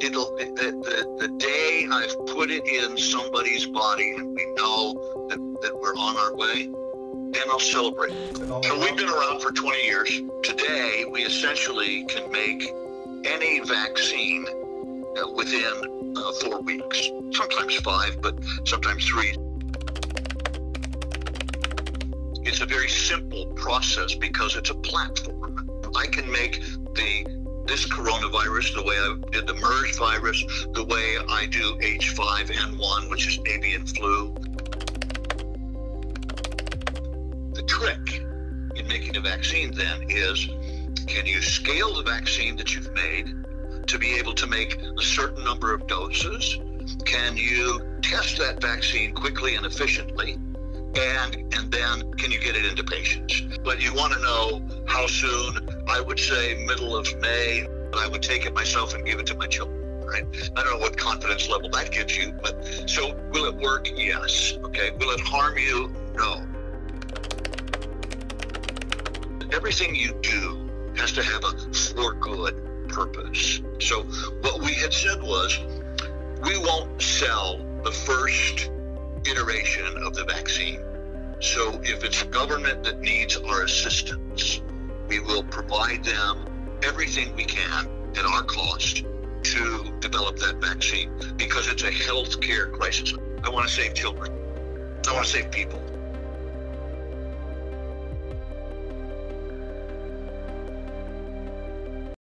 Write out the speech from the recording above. The day I've put it in somebody's body and we know that we're on our way, then I'll celebrate. So we've been around for 20 years. Today, we essentially can make any vaccine within 4 weeks, sometimes 5, but sometimes 3. It's a very simple process because it's a platform. I can make this coronavirus the way I did the MERS virus, the way I do H5N1, which is avian flu. The trick in making a vaccine then is, can you scale the vaccine that you've made to be able to make a certain number of doses? Can you test that vaccine quickly and efficiently? And then can you get it into patients? But you want to know how soon. I would say middle of May, but I would take it myself and give it to my children, right? I don't know what confidence level that gives you, but so will it work? Yes. Okay. Will it harm you? No. Everything you do has to have a for good purpose. So what we had said was, we won't sell the first iteration of the vaccine. So if it's government that needs our assistance, we will provide them everything we can at our cost to develop that vaccine, because it's a healthcare crisis. I want to save children. I want to save people.